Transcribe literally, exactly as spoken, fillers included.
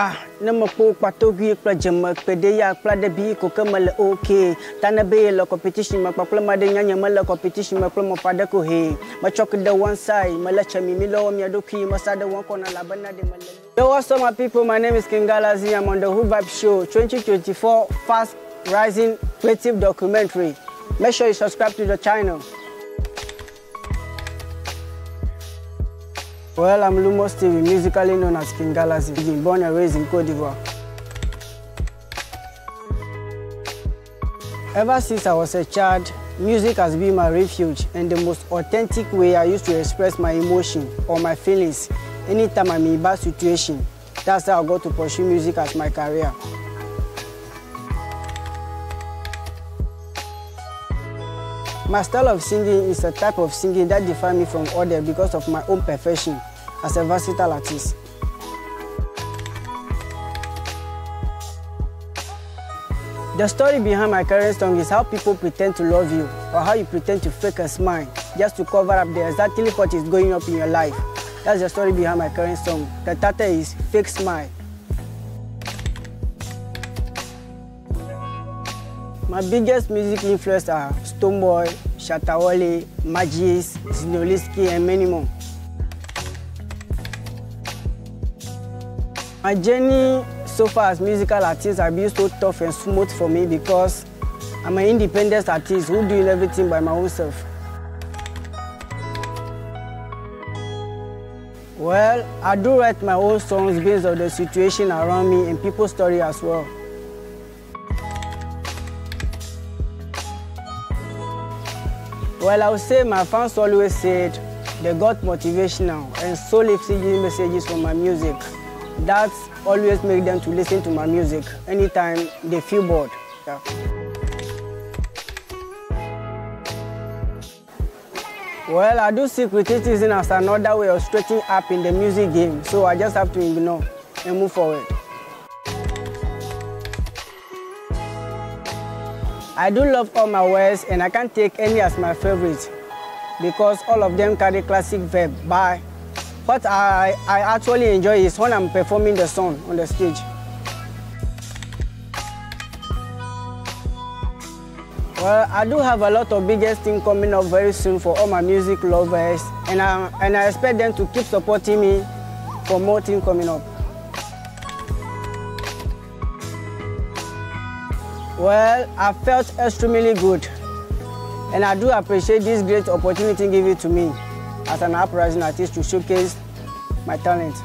Ah, Namapo Patogi Plajama Pedeya Pladabi Kokamala okay. Tanabe la competition Maplama de Yanyamala competition Maplama Padako He. Machokada one side, Malacha Mimilo Miadoki, Masada one corner Labana de Malay. Hello so my people, my name is Khing Galaxy. I'm on the Hood Vybz Show twenty twenty-four Fast Rising Creative Documentary. Make sure you subscribe to the channel. Well, I'm Lumos Thierry, musically known as Khing Galaxy, born and raised in Côte d'Ivoire. Ever since I was a child, music has been my refuge and the most authentic way I used to express my emotion or my feelings anytime I'm in a bad situation. That's how I got to pursue music as my career. My style of singing is a type of singing that defines me from others because of my own perfection as a versatile artist. The story behind my current song is how people pretend to love you or how you pretend to fake a smile just to cover up the exactly what is going up in your life. That's the story behind my current song. The title is Fake Smile. My biggest music influences are Stoneboy, Shatta Wale, Majis, Znuliski, and many more. My journey so far as musical artist has been so tough and smooth for me because I'm an independent artist who doing everything by my own self. Well, I do write my own songs based on the situation around me and people's story as well. Well, I would say my fans always said they got motivational and soul-lifting messages from my music. That always makes them to listen to my music anytime they feel bored. Yeah. Well, I do see criticism as another way of stretching up in the music game, so I just have to ignore and move forward. I do love all my words and I can't take any as my favorite because all of them carry classic verb, bye. What I, I actually enjoy is when I'm performing the song on the stage. Well, I do have a lot of biggest things coming up very soon for all my music lovers and I, and I expect them to keep supporting me for more things coming up. Well, I felt extremely good, and I do appreciate this great opportunity given to me as an uprising artist to showcase my talent.